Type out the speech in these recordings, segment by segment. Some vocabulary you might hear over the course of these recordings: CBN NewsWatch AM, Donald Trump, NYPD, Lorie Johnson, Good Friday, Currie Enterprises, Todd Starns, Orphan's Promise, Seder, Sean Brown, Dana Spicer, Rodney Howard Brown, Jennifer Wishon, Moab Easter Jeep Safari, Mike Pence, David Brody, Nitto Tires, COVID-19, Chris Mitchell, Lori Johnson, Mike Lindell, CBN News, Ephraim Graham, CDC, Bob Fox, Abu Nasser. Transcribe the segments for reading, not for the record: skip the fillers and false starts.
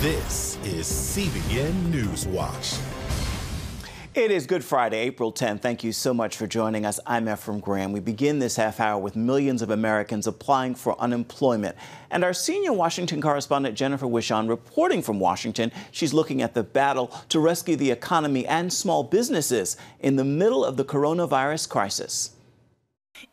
This is CBN Newswatch. It is Good Friday, April 10th. Thank you so much for joining us. I'm Ephraim Graham. We begin this half hour with millions of Americans applying for unemployment. And our senior Washington correspondent, Jennifer Wishon, reporting from Washington. She's looking at the battle to rescue the economy and small businesses in the middle of the coronavirus crisis.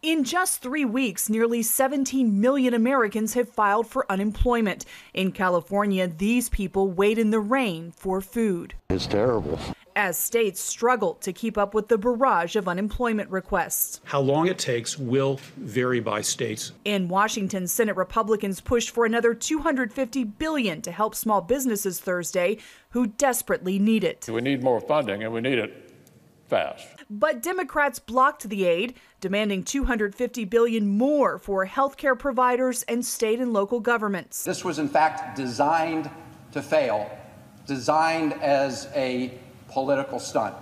In just 3 weeks, nearly 17 million Americans have filed for unemployment. In California, these people wait in the rain for food. It's terrible. As states struggle to keep up with the barrage of unemployment requests. How long it takes will vary by states. In Washington, Senate Republicans pushed for another $250 billion to help small businesses Thursday who desperately need it. We need more funding, and we need it fast. But Democrats blocked the aid, demanding $250 billion more for health care providers and state and local governments. This was, in fact, designed to fail, designed as a political stunt.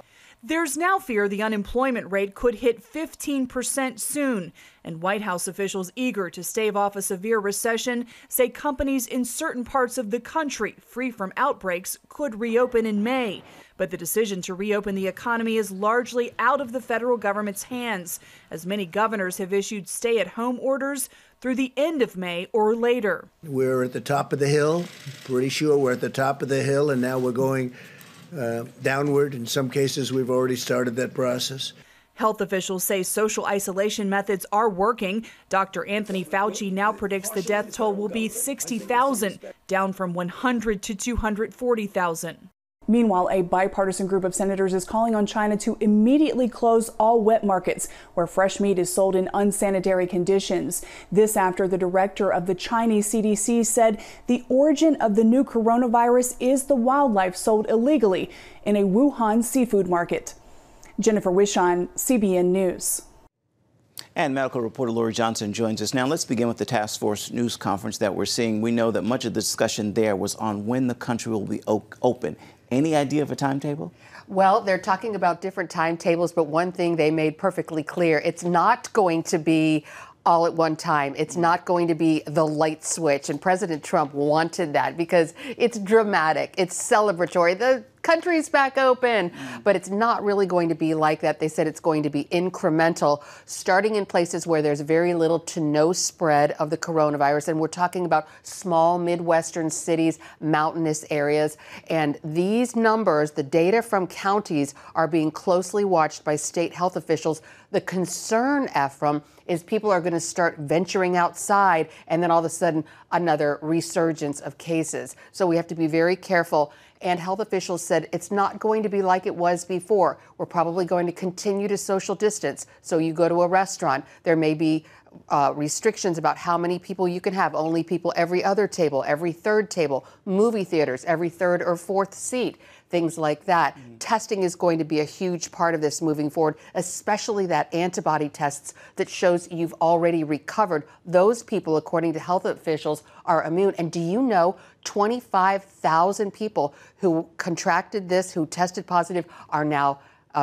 There's now fear the unemployment rate could hit 15% soon, and White House officials eager to stave off a severe recession say companies in certain parts of the country free from outbreaks could reopen in May. But the decision to reopen the economy is largely out of the federal government's hands, as many governors have issued stay-at-home orders through the end of May or later. We're at the top of the hill, pretty sure we're at the top of the hill, and now we're going downward. In some cases, we've already started that process. Health officials say social isolation methods are working. Dr. Anthony Fauci now predicts the death toll will be 60,000, down from 100 to 240,000. Meanwhile, a bipartisan group of senators is calling on China to immediately close all wet markets where fresh meat is sold in unsanitary conditions. This after the director of the Chinese CDC said the origin of the new coronavirus is the wildlife sold illegally in a Wuhan seafood market. Jennifer Wishon, CBN News. And medical reporter Lori Johnson joins us now. Let's begin with the task force news conference that we're seeing. We know that much of the discussion there was on when the country will be open. Any idea of a timetable? Well, they're talking about different timetables, but one thing they made perfectly clear, it's not going to be all at one time. It's not going to be the light switch. And President Trump wanted that because it's dramatic. It's celebratory. The country's back open, but it's not really going to be like that. They said it's going to be incremental, starting in places where there's very little to no spread of the coronavirus. And we're talking about small Midwestern cities, mountainous areas. And these numbers, the data from counties, are being closely watched by state health officials. The concern, Ephraim, is people are going to start venturing outside and then all of a sudden another resurgence of cases. So we have to be very careful. And health officials said it's not going to be like it was before. We're probably going to continue to social distance. So you go to a restaurant, there may be restrictions about how many people you can have, only people every other table, every third table, movie theaters, every third or fourth seat, things like that. Testing is going to be a huge part of this moving forward, especially that antibody tests that shows you've already recovered. Those people, according to health officials, are immune. And do you know 25,000 people who contracted this, who tested positive, are now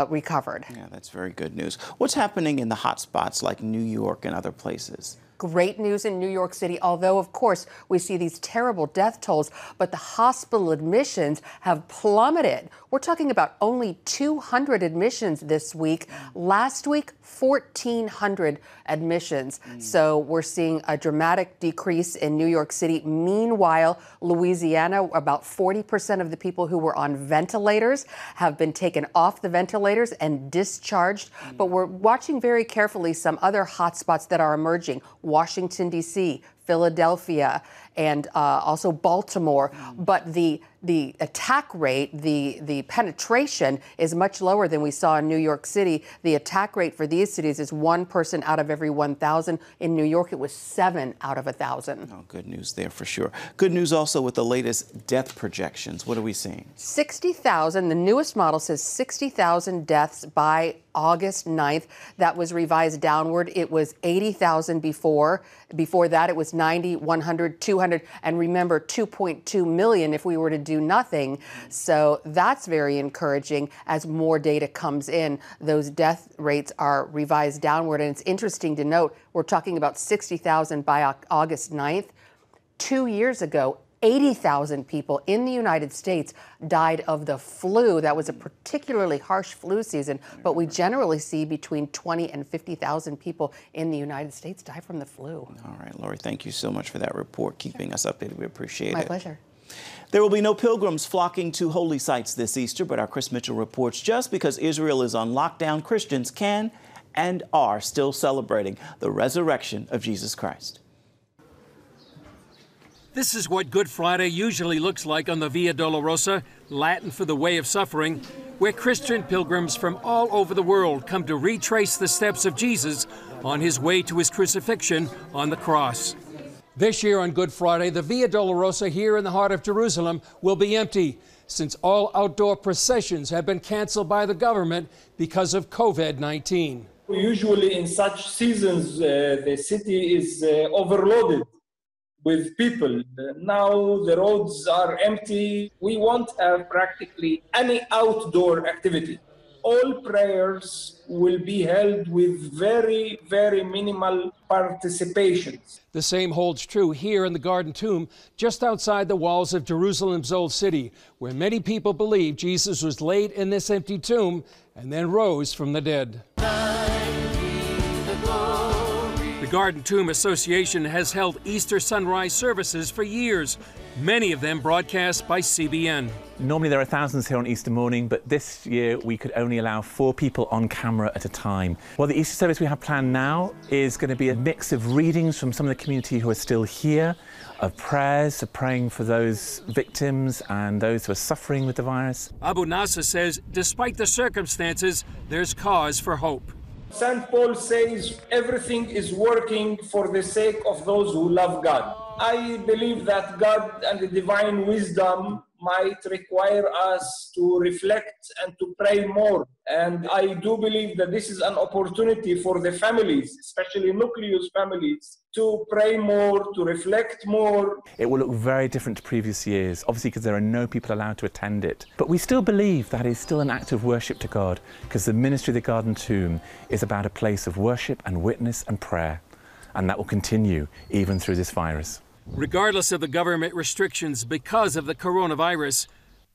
recovered. Yeah, that's very good news. What's happening in the hot spots like New York and other places? Great news in New York City, although, of course, we see these terrible death tolls, but the hospital admissions have plummeted. We're talking about only 200 admissions this week. Last week, 1,400 admissions. So we're seeing a dramatic decrease in New York City. Meanwhile, Louisiana, about 40% of the people who were on ventilators have been taken off the ventilators and discharged. But we're watching very carefully some other hotspots that are emerging. Washington, D.C., Philadelphia, and also Baltimore. But the attack rate, the penetration is much lower than we saw in New York City. The attack rate for these cities is 1 person out of every 1,000. In New York, it was 7 out of 1,000. Oh, good news there for sure. Good news also with the latest death projections. What are we seeing? 60,000. The newest model says 60,000 deaths by August 9th. That was revised downward. It was 80,000 before. Before that, it was 90, 100, 200, and remember 2.2 million if we were to do nothing. So that's very encouraging as more data comes in. Those death rates are revised downward. And it's interesting to note, we're talking about 60,000 by August 9th. 2 years ago, 80,000 people in the United States died of the flu. That was a particularly harsh flu season, but we generally see between 20 and 50,000 people in the United States die from the flu. All right, Lori, thank you so much for that report, keeping us updated. We appreciate it. My pleasure. There will be no pilgrims flocking to holy sites this Easter, but our Chris Mitchell reports just because Israel is on lockdown, Christians can and are still celebrating the resurrection of Jesus Christ. This is what Good Friday usually looks like on the Via Dolorosa, Latin for the way of suffering, where Christian pilgrims from all over the world come to retrace the steps of Jesus on his way to his crucifixion on the cross. This year on Good Friday, the Via Dolorosa here in the heart of Jerusalem will be empty, since all outdoor processions have been canceled by the government because of COVID-19. Usually in such seasons, the city is overloaded with people. Now the roads are empty. We won't have practically any outdoor activity. All prayers will be held with very, very minimal participations. The same holds true here in the Garden Tomb, just outside the walls of Jerusalem's Old City, where many people believe Jesus was laid in this empty tomb and then rose from the dead. The Garden Tomb Association has held Easter sunrise services for years, many of them broadcast by CBN. Normally there are thousands here on Easter morning, but this year we could only allow 4 people on camera at a time. Well, the Easter service we have planned now is going to be a mix of readings from some of the community who are still here, of prayers, of praying for those victims and those who are suffering with the virus. Abu Nasser says, despite the circumstances, there's cause for hope. St. Paul says everything is working for the sake of those who love God. I believe that God and the divine wisdom might require us to reflect and to pray more. And I do believe that this is an opportunity for the families, especially nucleus families, to pray more, to reflect more. It will look very different to previous years, obviously because there are no people allowed to attend it. But we still believe that is still an act of worship to God, because the ministry of the Garden Tomb is about a place of worship and witness and prayer. And that will continue even through this virus. Regardless of the government restrictions because of the coronavirus,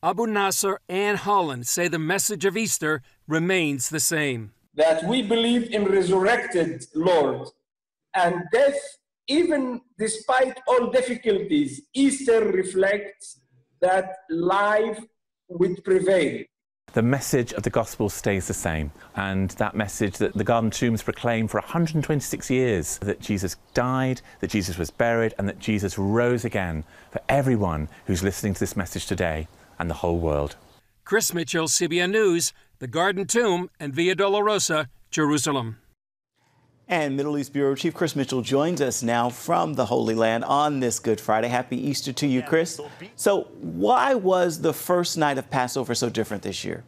Abu Nasser and Holland say the message of Easter remains the same. That we believe in resurrected Lord, and death, even despite all difficulties, Easter reflects that life would prevail. The message of the gospel stays the same, and that message that the Garden Tombs proclaimed for 126 years, that Jesus died, that Jesus was buried, and that Jesus rose again, for everyone who's listening to this message today and the whole world. Chris Mitchell, CBN News, the Garden Tomb and Via Dolorosa, Jerusalem. And Middle East Bureau Chief Chris Mitchell joins us now from the Holy Land on this Good Friday. Happy Easter to you, Chris. So why was the first night of Passover so different this year?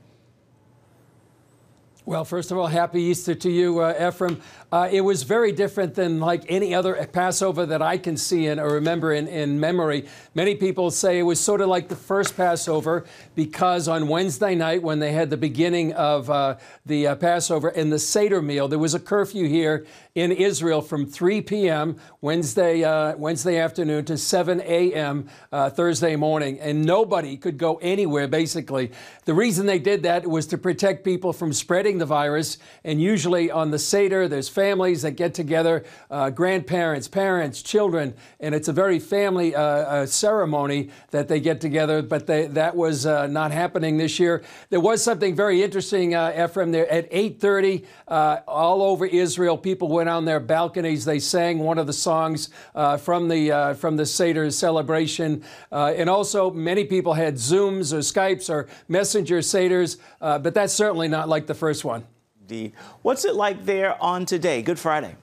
Well, first of all, happy Easter to you, Ephraim. It was very different than like any other Passover that I can see and or remember in memory. Many people say it was sort of like the first Passover, because on Wednesday night, when they had the beginning of the Passover and the Seder meal, there was a curfew here in Israel from 3 p.m. Wednesday afternoon to 7 a.m. Thursday morning, and nobody could go anywhere, basically. The reason they did that was to protect people from spreading the virus. And usually on the Seder, there's families that get together, grandparents, parents, children, and it's a very family ceremony that they get together, but that was not happening this year. There was something very interesting, Ephraim, there at 8:30, all over Israel, people went on their balconies, they sang one of the songs from the Seder celebration, and also many people had Zooms or Skypes or Messenger Seders, but that's certainly not like the first one. Indeed. What's it like there on today, Good Friday?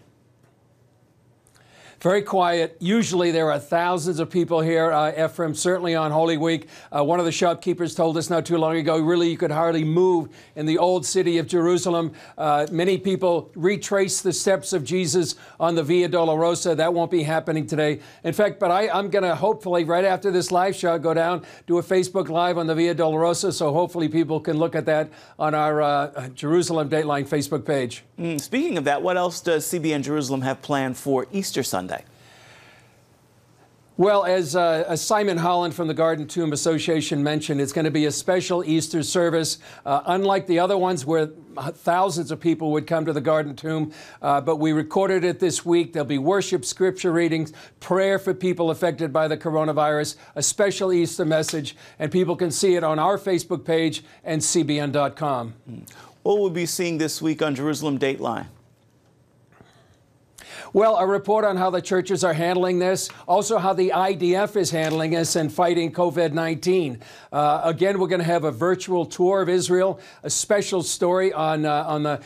Very quiet. Usually there are thousands of people here, Ephraim, certainly on Holy Week. One of the shopkeepers told us not too long ago, really you could hardly move in the old city of Jerusalem. Many people retrace the steps of Jesus on the Via Dolorosa. That won't be happening today. In fact, but I'm going to hopefully right after this live show go down, do a Facebook Live on the Via Dolorosa, so hopefully people can look at that on our Jerusalem Dateline Facebook page. Speaking of that, what else does CBN Jerusalem have planned for Easter Sunday? Well, as Simon Holland from the Garden Tomb Association mentioned, it's going to be a special Easter service, unlike the other ones where thousands of people would come to the Garden Tomb. But we recorded it this week. There'll be worship, scripture readings, prayer for people affected by the coronavirus, a special Easter message, and people can see it on our Facebook page and CBN.com. What will we be seeing this week on Jerusalem Dateline? Well, a report on how the churches are handling this, also how the IDF is handling this and fighting COVID-19. Again, we're going to have a virtual tour of Israel, a special story on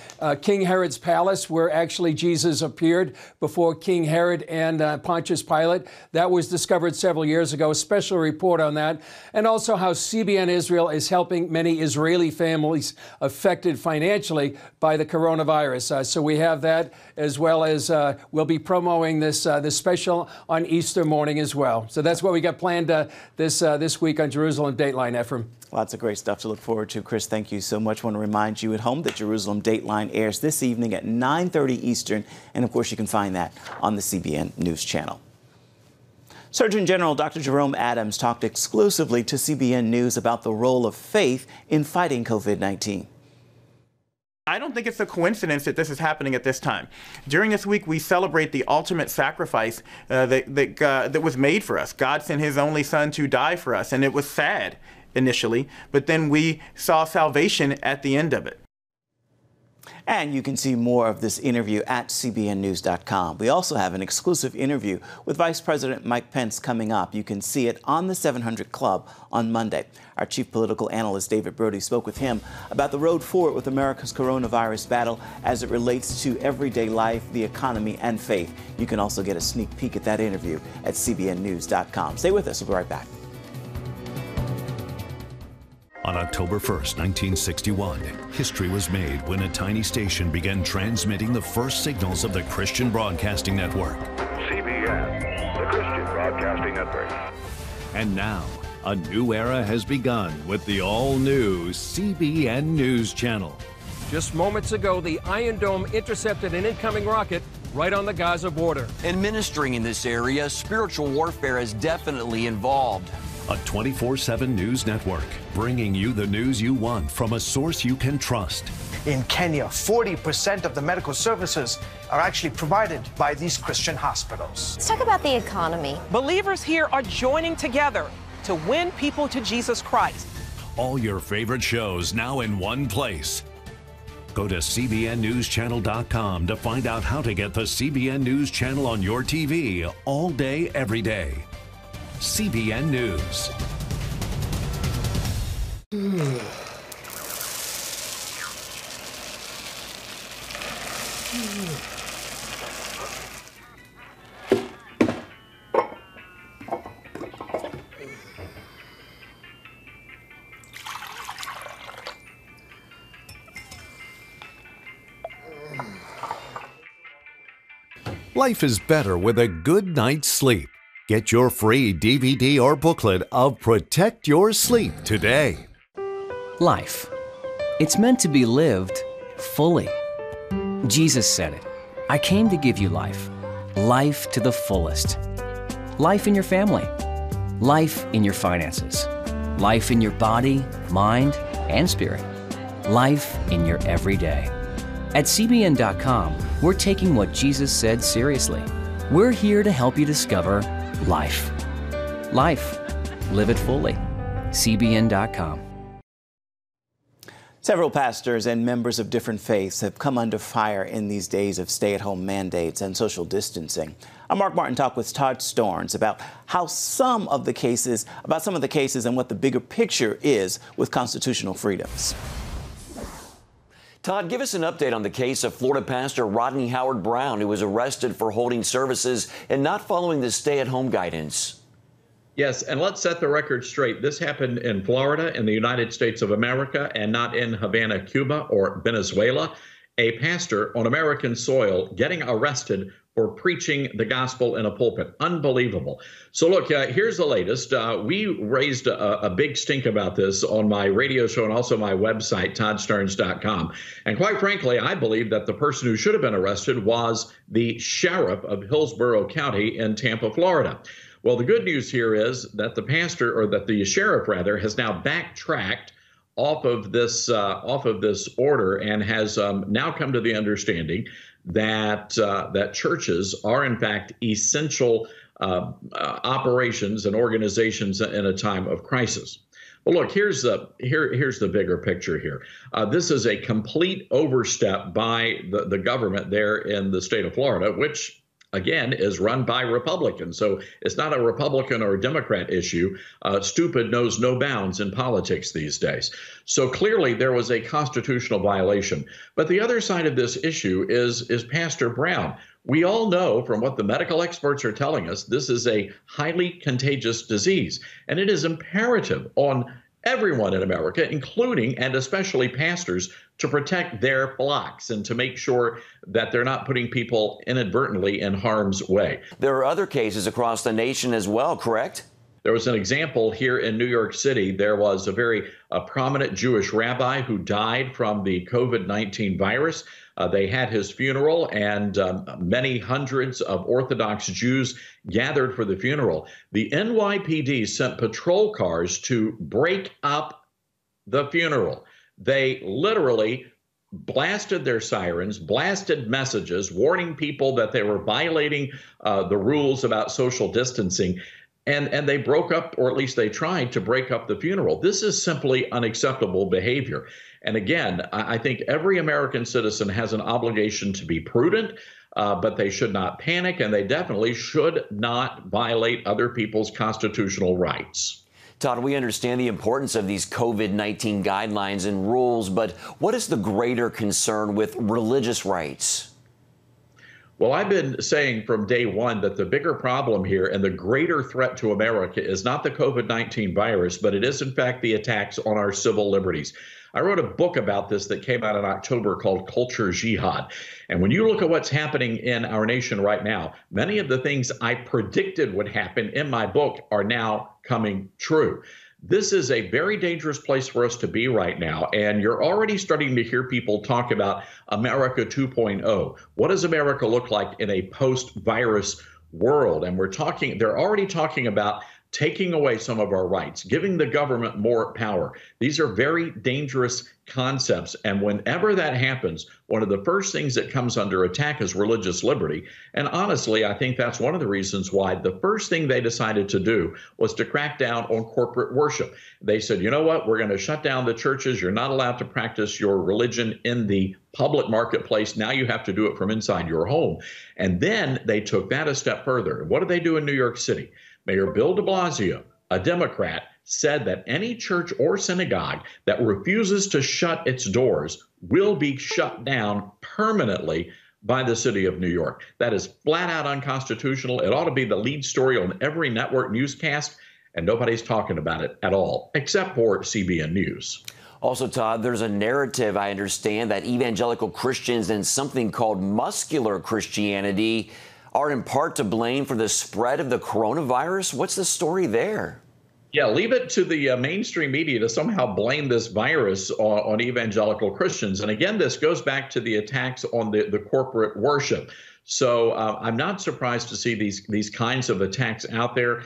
King Herod's palace, where actually Jesus appeared before King Herod and Pontius Pilate. That was discovered several years ago, a special report on that, and also how CBN Israel is helping many Israeli families affected financially by the coronavirus. So we have that, as well as we'll be promoting this special on Easter morning as well. So that's what we got planned this week on Jerusalem Dateline, Ephraim. Lots of great stuff to look forward to. Chris, thank you so much. I want to remind you at home that Jerusalem Dateline airs this evening at 9:30 Eastern. And, of course, you can find that on the CBN News Channel. Surgeon General Dr. Jerome Adams talked exclusively to CBN News about the role of faith in fighting COVID-19. I don't think it's a coincidence that this is happening at this time. During this week, we celebrate the ultimate sacrifice that was made for us. God sent his only son to die for us, and it was sad initially, but then we saw salvation at the end of it. And you can see more of this interview at cbnnews.com. We also have an exclusive interview with Vice President Mike Pence coming up. You can see it on the 700 Club on Monday. Our chief political analyst, David Brody, spoke with him about the road forward with America's coronavirus battle as it relates to everyday life, the economy, and faith. You can also get a sneak peek at that interview at cbnnews.com. Stay with us. We'll be right back. On October 1st, 1961, history was made when a tiny station began transmitting the first signals of the Christian Broadcasting Network. CBN, the Christian Broadcasting Network. And now, a new era has begun with the all-new CBN News Channel. Just moments ago, the Iron Dome intercepted an incoming rocket right on the Gaza border. And ministering in this area, spiritual warfare is definitely involved. A 24/7 news network, bringing you the news you want from a source you can trust. In Kenya, 40% of the medical services are actually provided by these Christian hospitals. Let's talk about the economy. Believers here are joining together to win people to Jesus Christ. All your favorite shows now in one place. Go to cbnnewschannel.com to find out how to get the CBN News Channel on your TV all day, every day. CBN News. Life is better with a good night's sleep. Get your free DVD or booklet of Protect Your Sleep today. Life. It's meant to be lived fully. Jesus said it. I came to give you life. Life to the fullest. Life in your family. Life in your finances. Life in your body, mind, and spirit. Life in your everyday. At CBN.com, we're taking what Jesus said seriously. We're here to help you discover life. Life. Live it fully. CBN.com. Several pastors and members of different faiths have come under fire in these days of stay-at-home mandates and social distancing. I'm Mark Martin. Talk with Todd Starns about some of the cases and what the bigger picture is with constitutional freedoms. Todd, give us an update on the case of Florida pastor Rodney Howard Brown, who was arrested for holding services and not following the stay-at-home guidance. Yes, and let's set the record straight. This happened in Florida, in the United States of America, and not in Havana, Cuba, or Venezuela. A pastor on American soil getting arrested for preaching the gospel in a pulpit. Unbelievable. So look, here's the latest. We raised a big stink about this on my radio show and also my website, ToddStarns.com. And quite frankly, I believe that the person who should have been arrested was the sheriff of Hillsborough County in Tampa, Florida. Well, the good news here is that the pastor, or that the sheriff rather, has now backtracked off of this order and has now come to the understanding that that churches are in fact essential operations and organizations in a time of crisis. Well, look, here's the bigger picture here. This is a complete overstep by the government there in the state of Florida, which, again, is run by Republicans. So it's not a Republican or a Democrat issue. Stupid knows no bounds in politics these days. So clearly there was a constitutional violation. But the other side of this issue is Pastor Brown. We all know from what the medical experts are telling us, this is a highly contagious disease, and it is imperative on everyone in America, including and especially pastors, to protect their flocks and to make sure that they're not putting people inadvertently in harm's way. There are other cases across the nation as well, correct? There was an example here in New York City. There was a very prominent Jewish rabbi who died from the COVID-19 virus. They had his funeral, and many hundreds of Orthodox Jews gathered for the funeral. The NYPD sent patrol cars to break up the funeral. They literally blasted their sirens, blasted messages, warning people that they were violating the rules about social distancing. And they broke up, or at least they tried to break up the funeral. This is simply unacceptable behavior. And again, I think every American citizen has an obligation to be prudent, but they should not panic, and they definitely should not violate other people's constitutional rights. Todd, we understand the importance of these COVID-19 guidelines and rules, but what is the greater concern with religious rights? Well, I've been saying from day one that the bigger problem here and the greater threat to America is not the COVID-19 virus, but it is, in fact, the attacks on our civil liberties. I wrote a book about this that came out in October called Culture Jihad. And when you look at what's happening in our nation right now, many of the things I predicted would happen in my book are now coming true. This is a very dangerous place for us to be right now, and you're already starting to hear people talk about America 2.0. What does America look like in a post-virus world? And they're already talking about taking away some of our rights, giving the government more power. These are very dangerous concepts, and whenever that happens, one of the first things that comes under attack is religious liberty. And honestly, I think that's one of the reasons why the first thing they decided to do was to crack down on corporate worship. They said, you know what, we're going to shut down the churches. You're not allowed to practice your religion in the public marketplace. Now you have to do it from inside your home. And then they took that a step further. What did they do in New York City? Mayor Bill de Blasio, a Democrat, said that any church or synagogue that refuses to shut its doors will be shut down permanently by the city of New York. That is flat out unconstitutional. It ought to be the lead story on every network newscast, and nobody's talking about it at all, except for CBN News. Also, Todd, there's a narrative, I understand, that evangelical Christians and something called muscular Christianity are in part to blame for the spread of the coronavirus. What's the story there? Yeah, leave it to the mainstream media to somehow blame this virus on evangelical Christians. And again, this goes back to the attacks on the corporate worship. So I'm not surprised to see these kinds of attacks out there.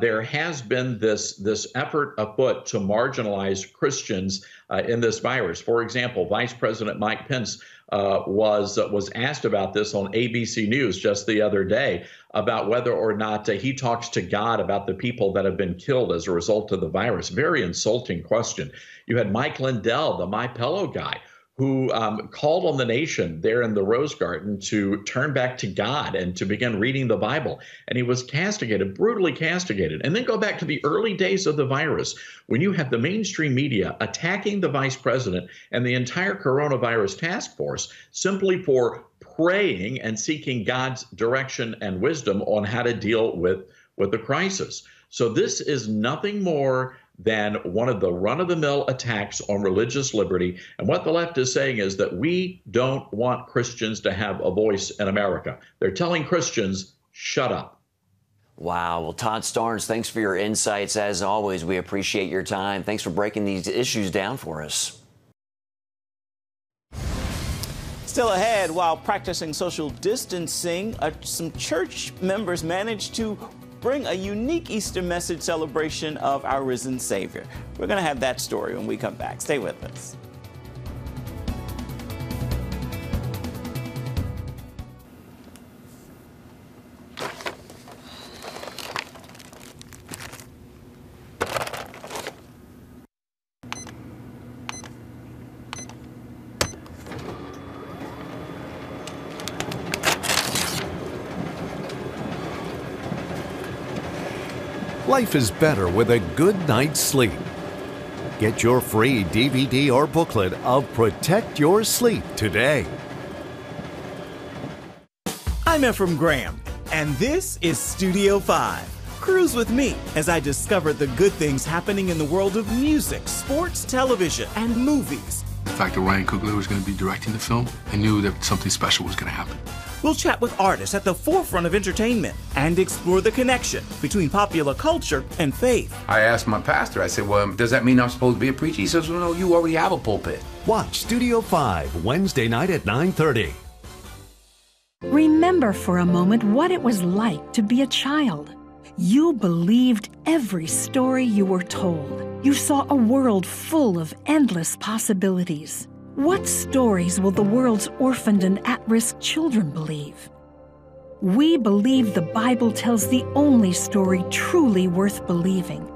There has been this effort afoot to marginalize Christians in this virus. For example, Vice President Mike Pence was asked about this on ABC News just the other day about whether or not he talks to God about the people that have been killed as a result of the virus. Very insulting question. You had Mike Lindell, the My Pillow guy, who called on the nation there in the Rose Garden to turn back to God and to begin reading the Bible. And he was castigated, brutally castigated. And then go back to the early days of the virus, when you had the mainstream media attacking the vice president and the entire coronavirus task force simply for praying and seeking God's direction and wisdom on how to deal with the crisis. So this is nothing more than one of the run-of-the-mill attacks on religious liberty. And what the left is saying is that we don't want Christians to have a voice in America. They're telling Christians, shut up. Wow. Well, Todd Starns, thanks for your insights. As always, we appreciate your time. Thanks for breaking these issues down for us. Still ahead, while practicing social distancing, some church members managed to bring a unique Easter message celebration of our risen Savior. We're going to have that story when we come back. Stay with us. Life is better with a good night's sleep. Get your free DVD or booklet of Protect Your Sleep today. I'm Ephraim Graham, and this is Studio 5. Cruise with me as I discover the good things happening in the world of music, sports, television, and movies. The fact that Ryan Coogler was going to be directing the film, I knew that something special was going to happen. We'll chat with artists at the forefront of entertainment and explore the connection between popular culture and faith. I asked my pastor, I said, well, does that mean I'm supposed to be a preacher? He says, well, no, you already have a pulpit. Watch Studio 5, Wednesday night at 9:30. Remember for a moment what it was like to be a child. You believed every story you were told. You saw a world full of endless possibilities. What stories will the world's orphaned and at-risk children believe? We believe the Bible tells the only story truly worth believing.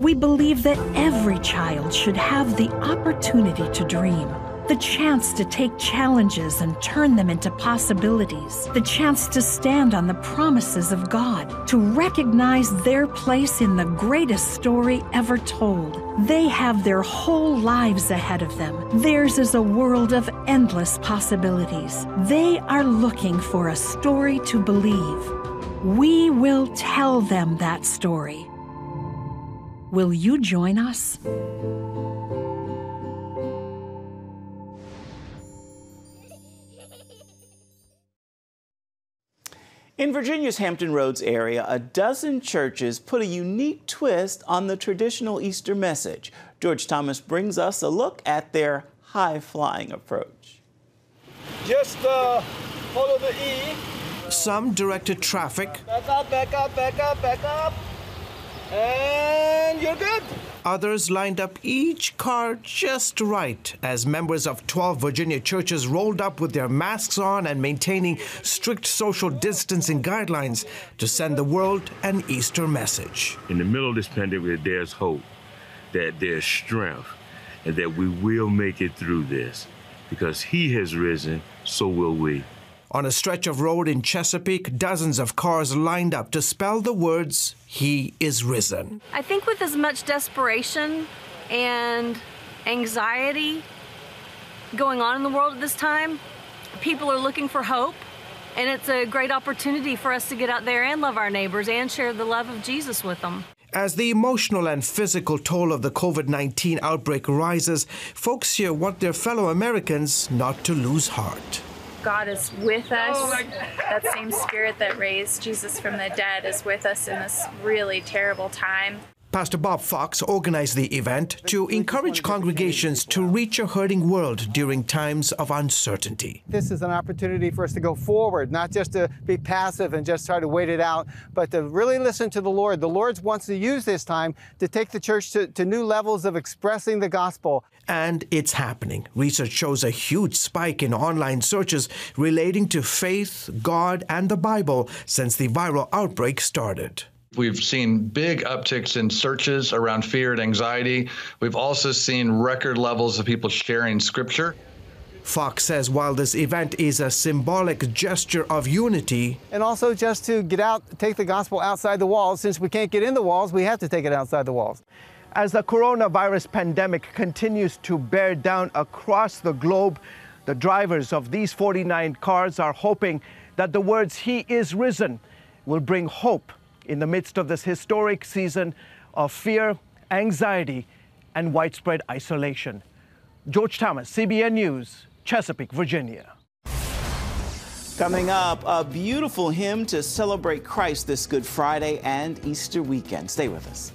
We believe that every child should have the opportunity to dream, the chance to take challenges and turn them into possibilities, the chance to stand on the promises of God, to recognize their place in the greatest story ever told. They have their whole lives ahead of them. Theirs is a world of endless possibilities. They are looking for a story to believe. We will tell them that story. Will you join us? In Virginia's Hampton Roads area, a dozen churches put a unique twist on the traditional Easter message. George Thomas brings us a look at their high-flying approach. Just follow the E. Some directed traffic. Back up, back up, back up, back up. And you're good. Others lined up each car just right as members of 12 Virginia churches rolled up with their masks on and maintaining strict social distancing guidelines to send the world an Easter message. In the middle of this pandemic, there's hope, that there's strength, and that we will make it through this. Because he has risen, so will we. On a stretch of road in Chesapeake, dozens of cars lined up to spell the words, He is risen. I think with as much desperation and anxiety going on in the world at this time, people are looking for hope, and it's a great opportunity for us to get out there and love our neighbors and share the love of Jesus with them. As the emotional and physical toll of the COVID-19 outbreak rises, folks here want their fellow Americans not to lose heart. God is with us. Oh, that same spirit that raised Jesus from the dead is with us in this really terrible time. Pastor Bob Fox organized the event to encourage congregations to reach a hurting world during times of uncertainty. This is an opportunity for us to go forward, not just to be passive and just try to wait it out, but to really listen to the Lord. The Lord wants to use this time to take the church to new levels of expressing the gospel. And it's happening. Research shows a huge spike in online searches relating to faith, God, and the Bible since the viral outbreak started. We've seen big upticks in searches around fear and anxiety. We've also seen record levels of people sharing scripture. Fox says while this event is a symbolic gesture of unity, and also just to get out, take the gospel outside the walls. Since we can't get in the walls, we have to take it outside the walls. As the coronavirus pandemic continues to bear down across the globe, the drivers of these 49 cars are hoping that the words, He is risen, will bring hope in the midst of this historic season of fear, anxiety, and widespread isolation. George Thomas, CBN News, Chesapeake, Virginia. Coming up, a beautiful hymn to celebrate Christ this Good Friday and Easter weekend. Stay with us.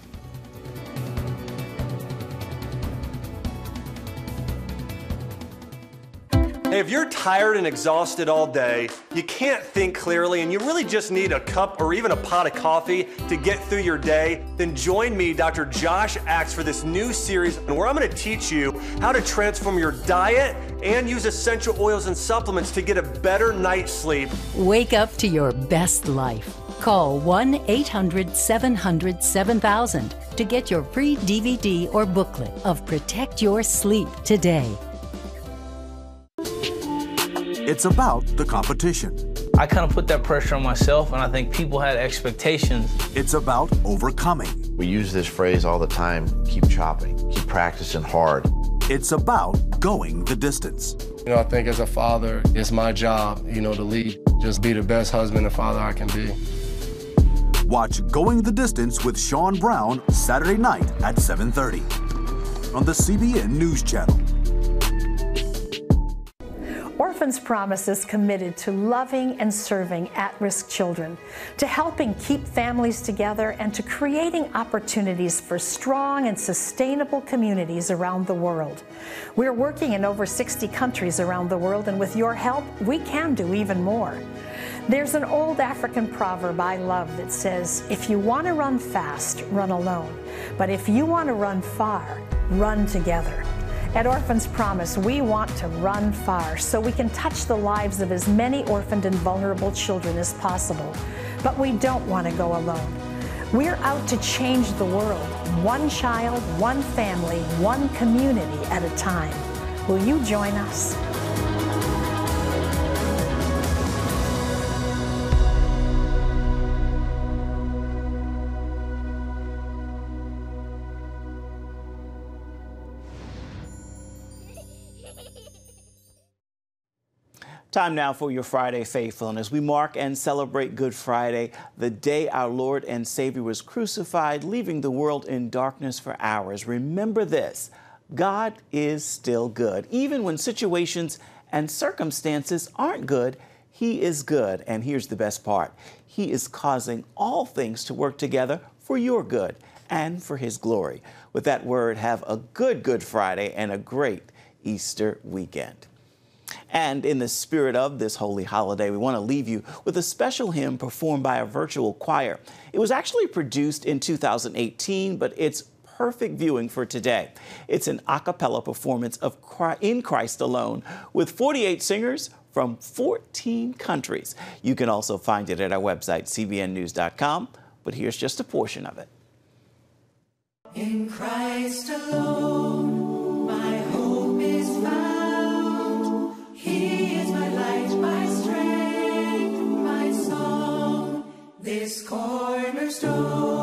If you're tired and exhausted all day, you can't think clearly, and you really just need a cup or even a pot of coffee to get through your day, then join me, Dr. Josh Axe, for this new series where I'm going to teach you how to transform your diet and use essential oils and supplements to get a better night's sleep. Wake up to your best life. Call 1-800-700-7000 to get your free DVD or booklet of Protect Your Sleep today. It's about the competition. I kind of put that pressure on myself, and I think people had expectations. It's about overcoming. We use this phrase all the time, keep chopping, keep practicing hard. It's about going the distance. You know, I think as a father, it's my job, you know, to lead, just be the best husband and father I can be. Watch Going the Distance with Sean Brown Saturday night at 7:30 on the CBN News Channel. Orphan's Promise is committed to loving and serving at-risk children, to helping keep families together, and to creating opportunities for strong and sustainable communities around the world. We're working in over 60 countries around the world, and with your help, we can do even more. There's an old African proverb I love that says, if you want to run fast, run alone. But if you want to run far, run together. At Orphan's Promise, we want to run far so we can touch the lives of as many orphaned and vulnerable children as possible. But we don't want to go alone. We're out to change the world, one child, one family, one community at a time. Will you join us? Time now for your Friday faithfulness. We mark and celebrate Good Friday, the day our Lord and Savior was crucified, leaving the world in darkness for hours. Remember this, God is still good. Even when situations and circumstances aren't good, He is good. And here's the best part. He is causing all things to work together for your good and for His glory. With that word, have a good Friday and a great Easter weekend. And in the spirit of this holy holiday, we want to leave you with a special hymn performed by a virtual choir. It was actually produced in 2018, but it's perfect viewing for today. It's an a cappella performance of In Christ Alone with 48 singers from 14 countries. You can also find it at our website, cbnnews.com, but here's just a portion of it. In Christ alone, my hope is found. He is my light, my strength, my song, this cornerstone.